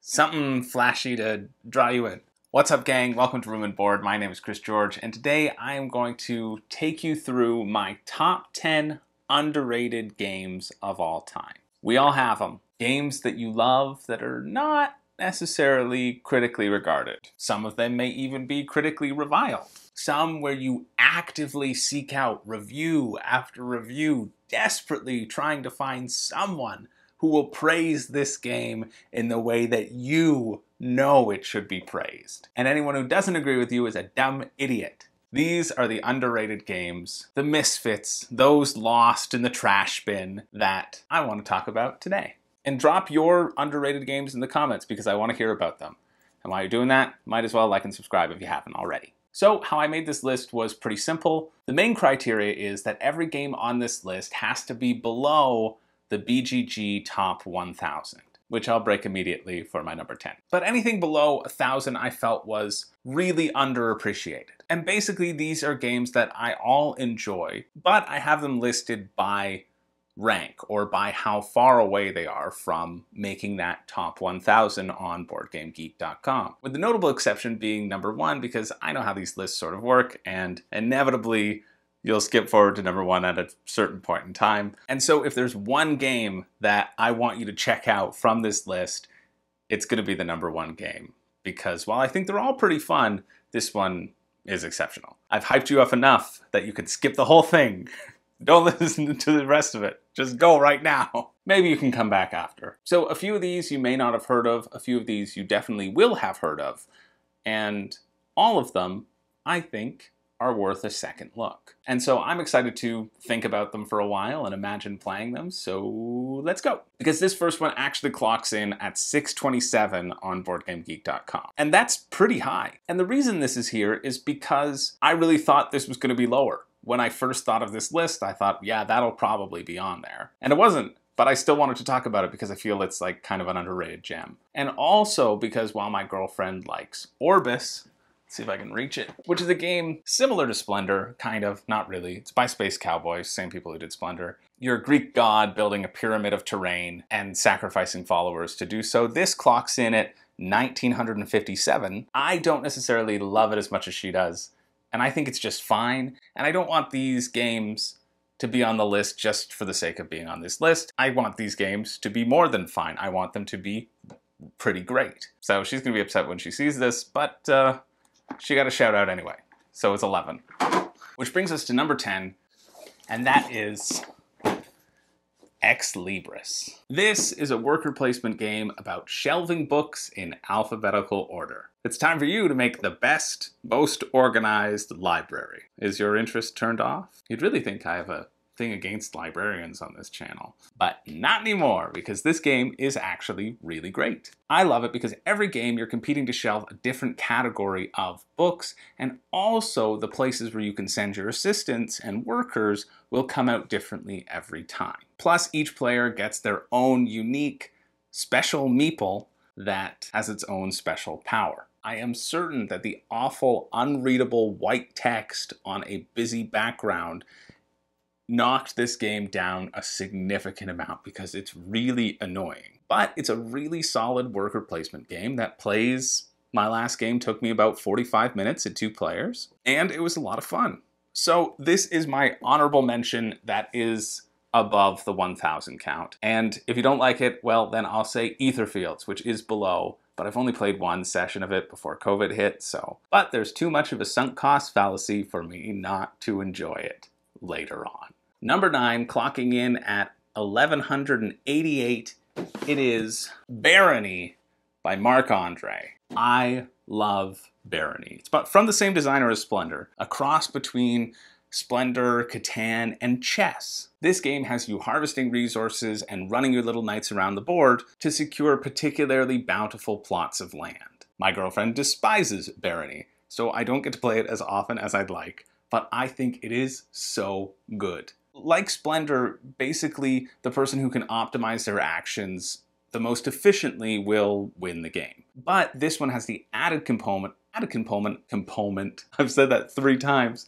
something flashy to draw you in. What's up, gang? Welcome to Room and Board. My name is Chris George, and today I am going to take you through my top 10 underrated games of all time. We all have them. Games that you love that are not necessarily critically regarded. Some of them may even be critically reviled. Some where you actively seek out review after review, desperately trying to find someone who will praise this game in the way that you know it should be praised. And anyone who doesn't agree with you is a dumb idiot. These are the underrated games, the misfits, those lost in the trash bin that I want to talk about today. And drop your underrated games in the comments because I want to hear about them. And while you're doing that, might as well like and subscribe if you haven't already. So how I made this list was pretty simple. The main criteria is that every game on this list has to be below the BGG top 1000, which I'll break immediately for my number 10. But anything below 1000 I felt was really underappreciated. And basically these are games that I all enjoy, but I have them listed by rank or by how far away they are from making that top 1000 on BoardGameGeek.com. With the notable exception being number 1, because I know how these lists sort of work and inevitably you'll skip forward to number 1 at a certain point in time. And so if there's one game that I want you to check out from this list, it's going to be the number 1 game. Because while I think they're all pretty fun, this one is exceptional. I've hyped you up enough that you can skip the whole thing. Don't listen to the rest of it. Just go right now. Maybe you can come back after. So a few of these you may not have heard of, a few of these you definitely will have heard of, and all of them, I think, are worth a second look. And so I'm excited to think about them for a while and imagine playing them, so let's go. Because this first one actually clocks in at 627 on BoardGameGeek.com. And that's pretty high. And the reason this is here is because I really thought this was going to be lower. When I first thought of this list, I thought, yeah, that'll probably be on there. And it wasn't, but I still wanted to talk about it because I feel it's like kind of an underrated gem. And also because while my girlfriend likes Orbis, let's see if I can reach it, which is a game similar to Splendor, kind of, not really. It's by Space Cowboys, same people who did Splendor. You're a Greek god building a pyramid of terrain and sacrificing followers to do so. This clocks in at 1957. I don't necessarily love it as much as she does. And I think it's just fine, and I don't want these games to be on the list just for the sake of being on this list. I want these games to be more than fine. I want them to be pretty great. So she's going to be upset when she sees this, but she got a shout out anyway. So it's 11. Which brings us to number 10, and that is Ex Libris. This is a worker placement game about shelving books in alphabetical order. It's time for you to make the best, most organized library. Is your interest turned off? You'd really think I have a thing against librarians on this channel, but not anymore, because this game is actually really great. I love it because every game you're competing to shelve a different category of books, and also the places where you can send your assistants and workers will come out differently every time. Plus, each player gets their own unique special meeple that has its own special power. I am certain that the awful, unreadable white text on a busy background knocked this game down a significant amount because it's really annoying. But it's a really solid worker placement game that plays. My last game took me about 45 minutes at 2 players, and it was a lot of fun. So this is my honorable mention that is above the 1000 count. And if you don't like it, well, then I'll say Etherfields, which is below, but I've only played one session of it before COVID hit, so. But there's too much of a sunk cost fallacy for me not to enjoy it later on. Number 9, clocking in at 1188, it is Barony by Marc-Andre. I love Barony. It's from the same designer as Splendor, a cross between Splendor, Catan, and chess. This game has you harvesting resources and running your little knights around the board to secure particularly bountiful plots of land. My girlfriend despises Barony, so I don't get to play it as often as I'd like, but I think it is so good. Like Splendor, basically the person who can optimize their actions the most efficiently will win the game. But this one has the added component, I've said that 3 times,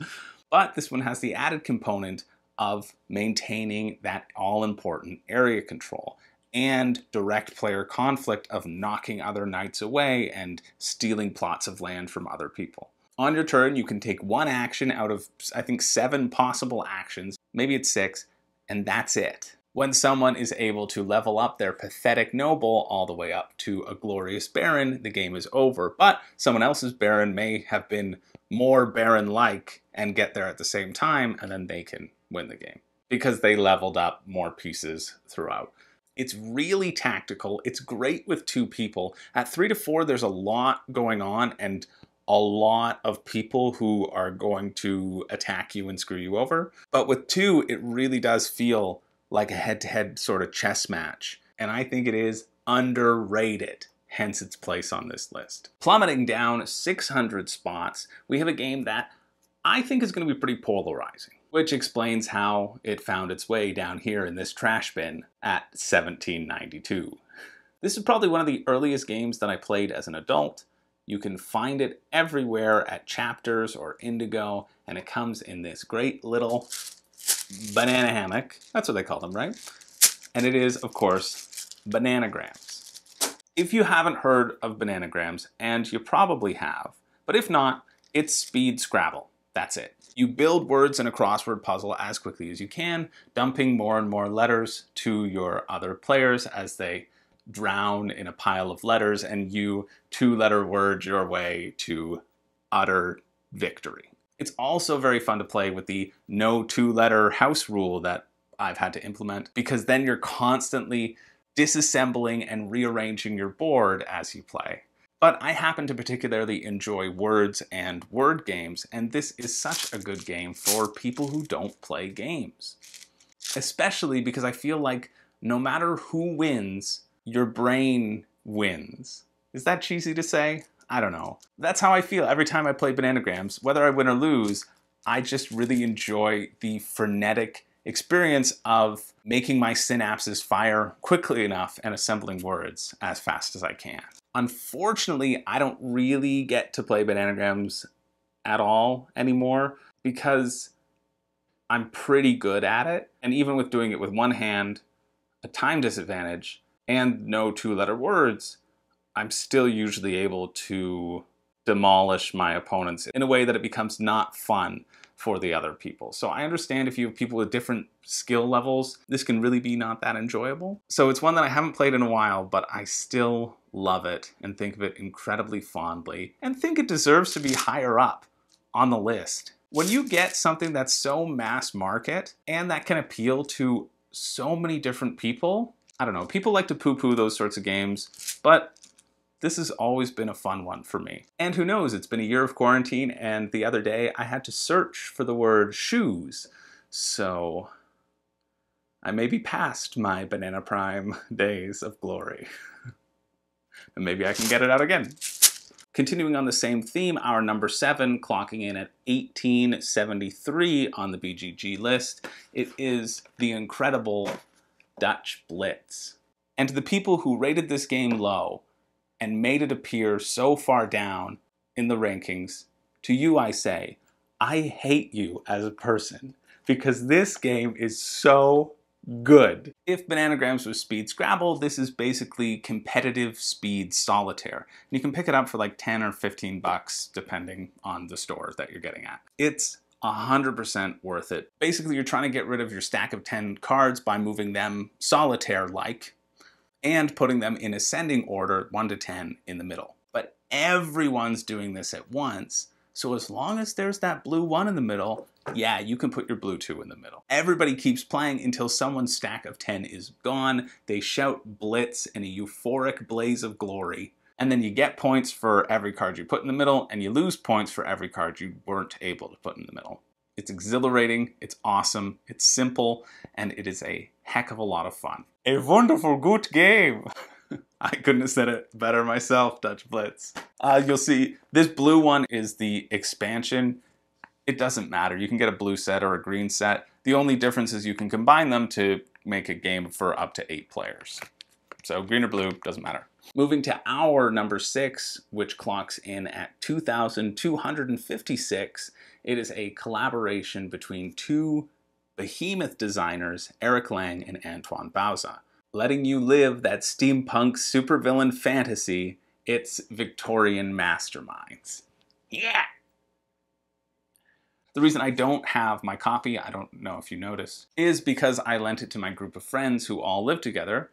but this one has the added component of maintaining that all-important area control and direct player conflict of knocking other knights away and stealing plots of land from other people. On your turn, you can take one action out of, I think, 7 possible actions, maybe it's 6, and that's it. When someone is able to level up their pathetic noble all the way up to a glorious baron, the game is over, but someone else's baron may have been more baron-like and get there at the same time, and then they can win the game because they leveled up more pieces throughout. It's really tactical. It's great with 2 people. At 3 to 4, there's a lot going on and a lot of people who are going to attack you and screw you over. But with 2, it really does feel like a head-to-head sort of chess match. And I think it is underrated, hence its place on this list. Plummeting down 600 spots, we have a game that I think is going to be pretty polarizing, which explains how it found its way down here in this trash bin at 1792. This is probably one of the earliest games that I played as an adult. You can find it everywhere at Chapters or Indigo, and it comes in this great little banana hammock. That's what they call them, right? And it is, of course, Bananagrams. If you haven't heard of Bananagrams, and you probably have, but if not, it's speed Scrabble. That's it. You build words in a crossword puzzle as quickly as you can, dumping more and more letters to your other players as they drown in a pile of letters, and you 2-letter word your way to utter victory. It's also very fun to play with the no 2-letter house rule that I've had to implement, because then you're constantly disassembling and rearranging your board as you play. But I happen to particularly enjoy words and word games, and this is such a good game for people who don't play games. Especially because I feel like no matter who wins, your brain wins. Is that cheesy to say? I don't know. That's how I feel every time I play Bananagrams. Whether I win or lose, I just really enjoy the frenetic experience of making my synapses fire quickly enough and assembling words as fast as I can. Unfortunately, I don't really get to play Bananagrams at all anymore because I'm pretty good at it. And even with doing it with one hand, a time disadvantage, and no 2-letter words, I'm still usually able to demolish my opponents in a way that it becomes not fun for the other people. So I understand if you have people with different skill levels, this can really be not that enjoyable. So it's one that I haven't played in a while, but I still love it and think of it incredibly fondly and think it deserves to be higher up on the list. When you get something that's so mass market and that can appeal to so many different people, I don't know, people like to poo-poo those sorts of games, but this has always been a fun one for me. And who knows, it's been a year of quarantine, and the other day I had to search for the word shoes. So I may be past my Banana Prime days of glory. And maybe I can get it out again. Continuing on the same theme, our number 7, clocking in at 1873 on the BGG list, it is the incredible Dutch Blitz. And to the people who rated this game low, and made it appear so far down in the rankings, to you I say, I hate you as a person, because this game is so good. If Bananagrams was speed Scrabble, this is basically competitive speed solitaire. And you can pick it up for like 10 or 15 bucks, depending on the store that you're getting at. It's 100% worth it. Basically, you're trying to get rid of your stack of 10 cards by moving them solitaire-like, and putting them in ascending order, 1 to 10 in the middle. But everyone's doing this at once, so as long as there's that blue 1 in the middle, yeah, you can put your blue 2 in the middle. Everybody keeps playing until someone's stack of 10 is gone. They shout Blitz in a euphoric blaze of glory, and then you get points for every card you put in the middle, and you lose points for every card you weren't able to put in the middle. It's exhilarating, it's awesome, it's simple, and it is a heck of a lot of fun. A wonderful good game! I couldn't have said it better myself, Dutch Blitz. You'll see, this blue one is the expansion. It doesn't matter, you can get a blue set or a green set. The only difference is you can combine them to make a game for up to 8 players. So green or blue, doesn't matter. Moving to our number 6, which clocks in at 2,256, it is a collaboration between 2 behemoth designers, Eric Lang and Antoine Bauza. letting you live that steampunk supervillain fantasy. It's Victorian Masterminds. Yeah! The reason I don't have my copy, I don't know if you noticed, is because I lent it to my group of friends who all live together.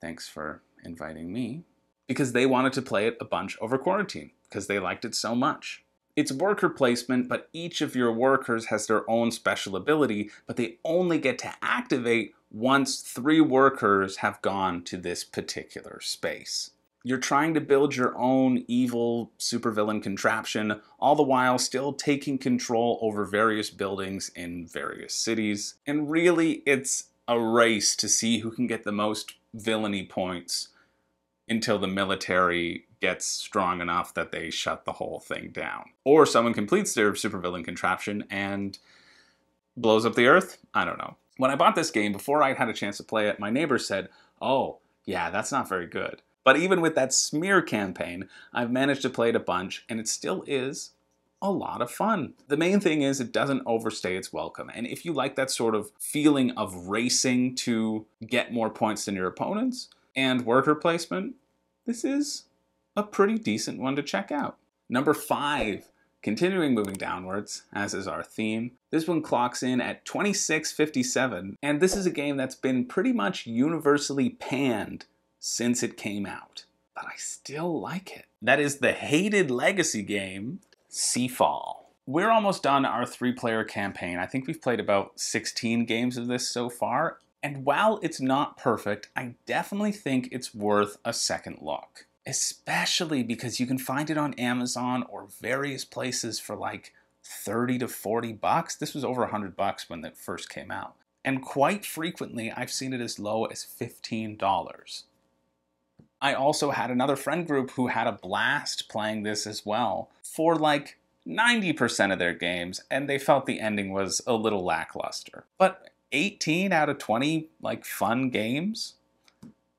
Thanks for inviting me. Because they wanted to play it a bunch over quarantine, because they liked it so much. It's worker placement, but each of your workers has their own special ability, but they only get to activate once 3 workers have gone to this particular space. You're trying to build your own evil supervillain contraption, all the while still taking control over various buildings in various cities. And really, it's a race to see who can get the most villainy points until the military gets strong enough that they shut the whole thing down. Or someone completes their supervillain contraption and blows up the earth? I don't know. When I bought this game, before I had a chance to play it, my neighbor said, "Oh, yeah, that's not very good." But even with that smear campaign, I've managed to play it a bunch, and it still is a lot of fun. The main thing is it doesn't overstay its welcome, and if you like that sort of feeling of racing to get more points than your opponents and worker placement, this is a pretty decent one to check out. Number 5, continuing moving downwards, as is our theme. This one clocks in at 2657, and this is a game that's been pretty much universally panned since it came out, but I still like it. That is the hated legacy game, Seafall. We're almost done our 3-player campaign. I think we've played about 16 games of this so far, and while it's not perfect, I definitely think it's worth a second look, especially because you can find it on Amazon or various places for like 30 to 40 bucks. This was over 100 bucks when it first came out, and quite frequently I've seen it as low as $15. I also had another friend group who had a blast playing this as well for like 90% of their games, and they felt the ending was a little lackluster. But 18 out of 20 like fun games?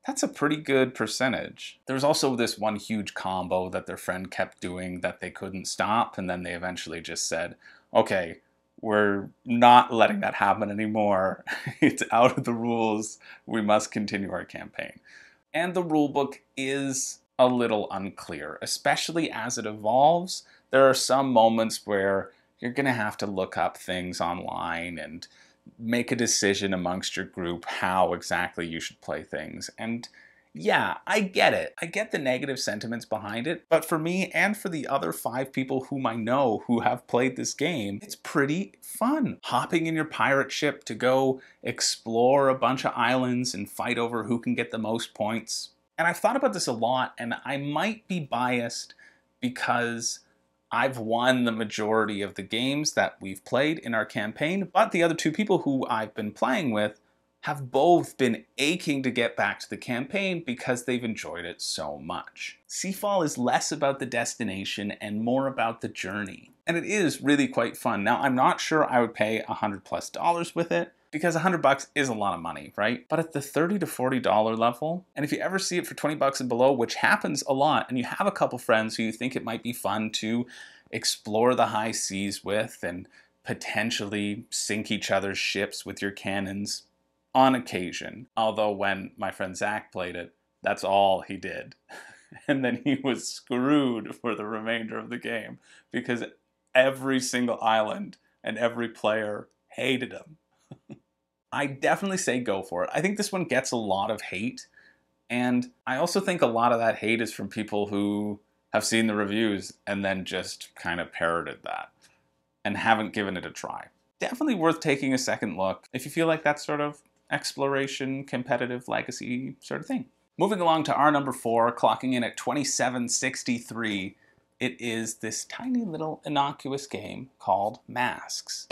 That's a pretty good percentage. There's also this one huge combo that their friend kept doing that they couldn't stop, and then they eventually just said, "Okay, we're not letting that happen anymore. It's out of the rules. We must continue our campaign." And the rulebook is a little unclear, especially as it evolves. There are some moments where you're going to have to look up things online and make a decision amongst your group how exactly you should play things. And yeah, I get it. I get the negative sentiments behind it, but for me and for the other 5 people whom I know who have played this game, it's pretty fun. Hopping in your pirate ship to go explore a bunch of islands and fight over who can get the most points. And I've thought about this a lot, and I might be biased because I've won the majority of the games that we've played in our campaign, but the other 2 people who I've been playing with have both been aching to get back to the campaign because they've enjoyed it so much. Seafall is less about the destination and more about the journey, and it is really quite fun. Now, I'm not sure I would pay $100+ with it, because $100 is a lot of money, right? But at the $30 to $40 level, and if you ever see it for $20 and below, which happens a lot, and you have a couple friends who you think it might be fun to explore the high seas with and potentially sink each other's ships with your cannons, on occasion, although when my friend Zach played it, that's all he did. And then he was screwed for the remainder of the game because every single island and every player hated him. I definitely say go for it. I think this one gets a lot of hate, and I also think a lot of that hate is from people who have seen the reviews and then just kind of parroted that and haven't given it a try. Definitely worth taking a second look if you feel like that sort of exploration, competitive legacy sort of thing. Moving along to our number 4, clocking in at 2763, it is this tiny little innocuous game called Masques.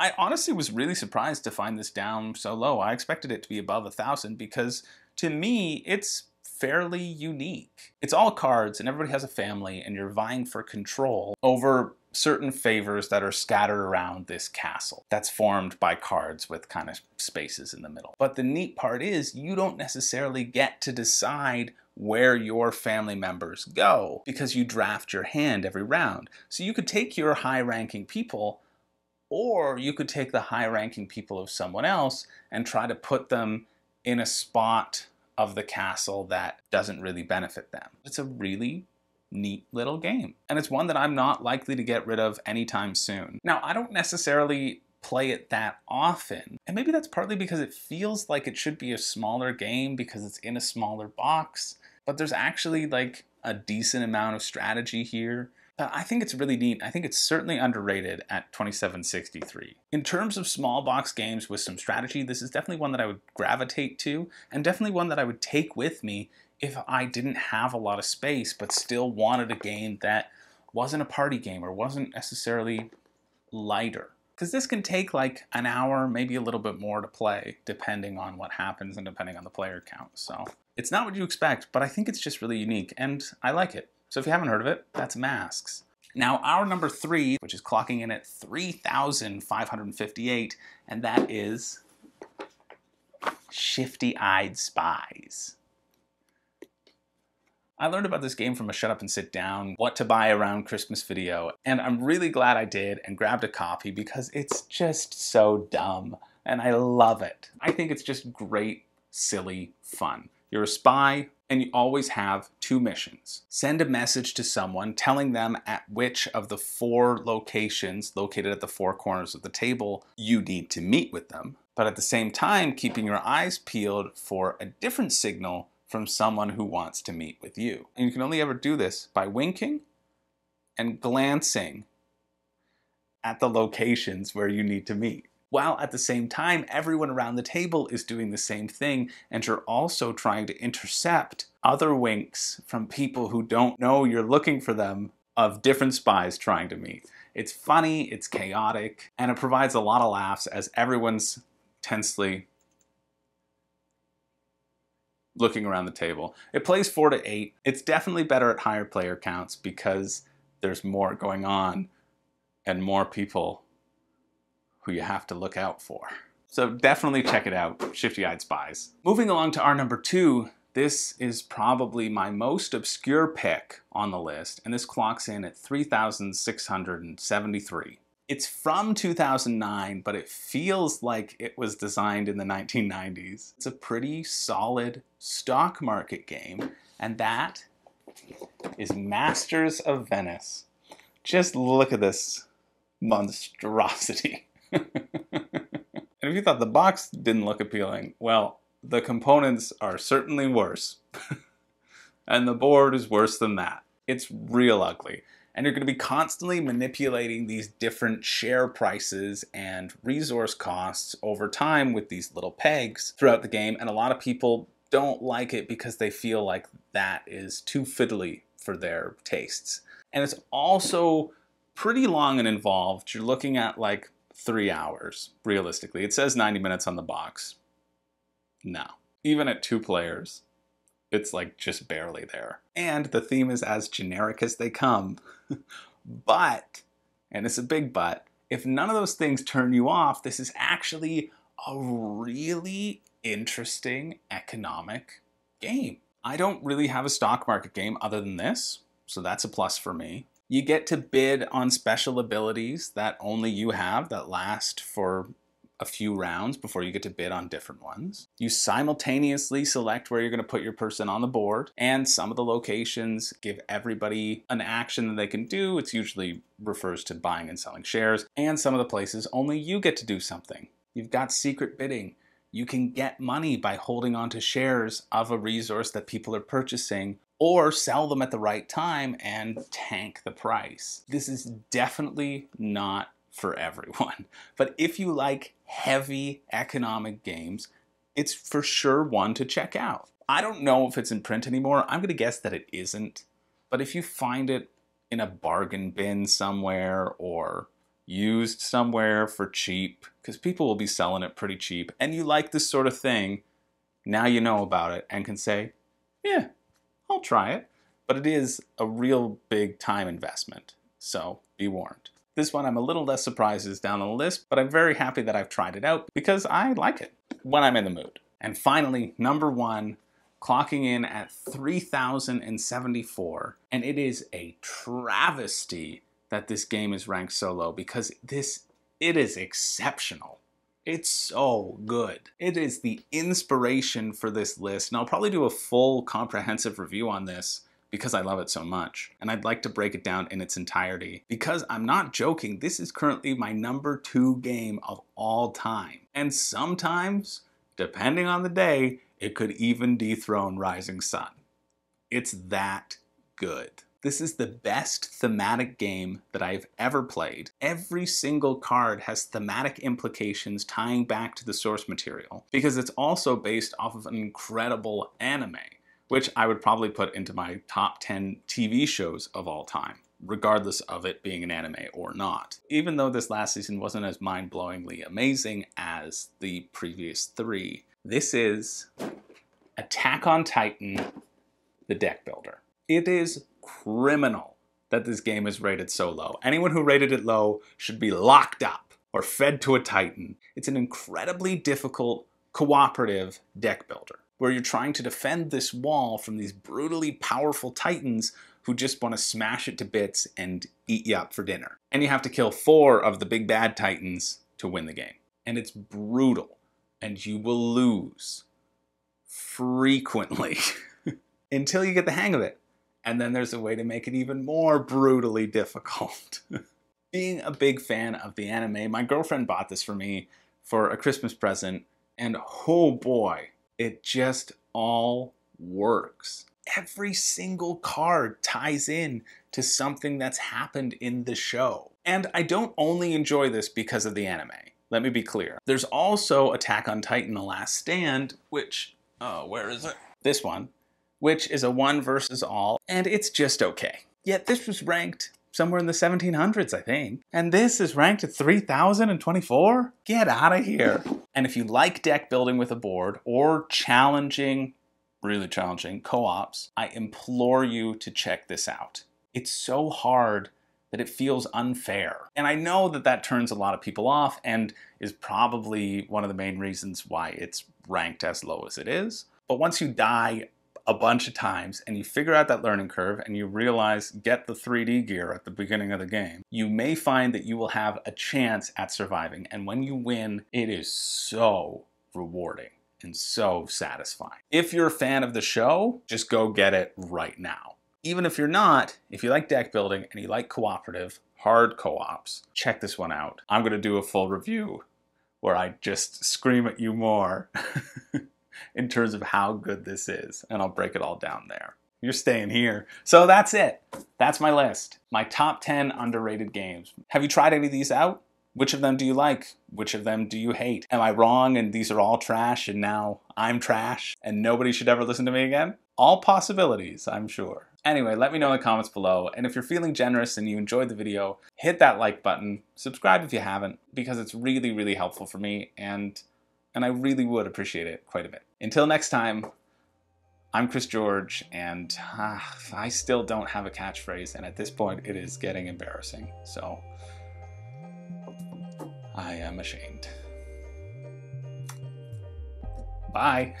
I honestly was really surprised to find this down so low. I expected it to be above 1,000 because to me it's fairly unique. It's all cards and everybody has a family and you're vying for control over certain favors that are scattered around this castle that's formed by cards with kind of spaces in the middle. But the neat part is you don't necessarily get to decide where your family members go because you draft your hand every round. So you could take your high-ranking people, or you could take the high-ranking people of someone else and try to put them in a spot of the castle that doesn't really benefit them. It's a really neat little game, and it's one that I'm not likely to get rid of anytime soon. Now, I don't necessarily play it that often, and maybe that's partly because it feels like it should be a smaller game because it's in a smaller box, but there's actually like a decent amount of strategy here. I think it's really neat. I think it's certainly underrated at $27.63. In terms of small box games with some strategy, this is definitely one that I would gravitate to, and definitely one that I would take with me if I didn't have a lot of space but still wanted a game that wasn't a party game or wasn't necessarily lighter. Because this can take like an hour, maybe a little bit more to play, depending on what happens and depending on the player count. So it's not what you expect, but I think it's just really unique and I like it. So if you haven't heard of it, that's Masques. Now our number three, which is clocking in at 3,558, and that is Shifty Eyed Spies. I learned about this game from a Shut Up and Sit Down, What to Buy Around Christmas video, and I'm really glad I did and grabbed a copy because it's just so dumb and I love it. I think it's just great, silly fun. You're a spy, and you always have two missions. Send a message to someone telling them at which of the four locations located at the four corners of the table you need to meet with them, but at the same time keeping your eyes peeled for a different signal from someone who wants to meet with you. And you can only ever do this by winking and glancing at the locations where you need to meet, while at the same time, everyone around the table is doing the same thing, and you're also trying to intercept other winks from people who don't know you're looking for them of different spies trying to meet. It's funny, it's chaotic, and it provides a lot of laughs as everyone's tensely looking around the table. It plays 4 to 8. It's definitely better at higher player counts because there's more going on and more people who you have to look out for. So definitely check it out, Shifty Eyed Spies. Moving along to our number two, this is probably my most obscure pick on the list, and this clocks in at 3,673. It's from 2009, but it feels like it was designed in the 1990s. It's a pretty solid stock market game, and that is Masters of Venice. Just look at this monstrosity. And if you thought the box didn't look appealing, well, the components are certainly worse. And the board is worse than that. It's real ugly. And you're going to be constantly manipulating these different share prices and resource costs over time with these little pegs throughout the game. And a lot of people don't like it because they feel like that is too fiddly for their tastes. And it's also pretty long and involved. You're looking at like 3 hours, realistically. It says 90 minutes on the box. No. Even at 2 players, it's like just barely there. And the theme is as generic as they come. But, and it's a big but, if none of those things turn you off, this is actually a really interesting economic game. I don't really have a stock market game other than this, so that's a plus for me. You get to bid on special abilities that only you have that last for a few rounds before you get to bid on different ones. You simultaneously select where you're going to put your person on the board, and some of the locations give everybody an action that they can do. It's usually refers to buying and selling shares, and some of the places only you get to do something. You've got secret bidding. You can get money by holding on to shares of a resource that people are purchasing, or sell them at the right time and tank the price. This is definitely not for everyone, but if you like heavy economic games, it's for sure one to check out. I don't know if it's in print anymore. I'm gonna guess that it isn't, but if you find it in a bargain bin somewhere or used somewhere for cheap, because people will be selling it pretty cheap, and you like this sort of thing, now you know about it and can say, yeah, I'll try it, but it is a real big time investment, so be warned. This one I'm a little less surprised is down on the list, but I'm very happy that I've tried it out because I like it when I'm in the mood. And finally, number one, clocking in at 3,074, and it is a travesty that this game is ranked so low because it is exceptional. It's so good. It is the inspiration for this list, and I'll probably do a full comprehensive review on this because I love it so much. And I'd like to break it down in its entirety because I'm not joking, this is currently my #2 game of all time. And sometimes, depending on the day, it could even dethrone Rising Sun. It's that good. This is the best thematic game that I've ever played. Every single card has thematic implications tying back to the source material because it's also based off of an incredible anime, which I would probably put into my top 10 TV shows of all time, regardless of it being an anime or not. Even though this last season wasn't as mind-blowingly amazing as the previous three, this is Attack on Titan: The Deckbuilder. It is criminal that this game is rated so low. Anyone who rated it low should be locked up or fed to a Titan. It's an incredibly difficult cooperative deck builder where you're trying to defend this wall from these brutally powerful Titans who just want to smash it to bits and eat you up for dinner. And you have to kill 4 of the big bad Titans to win the game. And it's brutal, and you will lose frequently until you get the hang of it. And then there's a way to make it even more brutally difficult. Being a big fan of the anime, my girlfriend bought this for me for a Christmas present, and oh boy, it just all works. Every single card ties in to something that's happened in the show. And I don't only enjoy this because of the anime. Let me be clear. There's also Attack on Titan: The Last Stand, which, where is it? This one, which is a 1-versus-all, and it's just okay. Yet this was ranked somewhere in the 1700s, I think. And this is ranked at 3024? Get out of here. And if you like deck building with a board or challenging, really challenging, co-ops, I implore you to check this out. It's so hard that it feels unfair. And I know that that turns a lot of people off and is probably one of the main reasons why it's ranked as low as it is. But once you die a bunch of times and you figure out that learning curve and you realize get the 3D gear at the beginning of the game, you may find that you will have a chance at surviving. And when you win, it is so rewarding and so satisfying. If you're a fan of the show, just go get it right now. Even if you're not, if you like deck building and you like cooperative, hard co-ops, check this one out. I'm gonna do a full review where I just scream at you more in terms of how good this is, and I'll break it all down there. You're staying here. So that's it. That's my list. My top 10 underrated games. Have you tried any of these out? Which of them do you like? Which of them do you hate? Am I wrong and these are all trash and now I'm trash and nobody should ever listen to me again? All possibilities, I'm sure. Anyway, let me know in the comments below, and if you're feeling generous and you enjoyed the video, hit that like button, subscribe if you haven't, because it's really, really helpful for me, and I really would appreciate it quite a bit. Until next time, I'm Chris George, and I still don't have a catchphrase, and at this point it is getting embarrassing, so I am ashamed. Bye.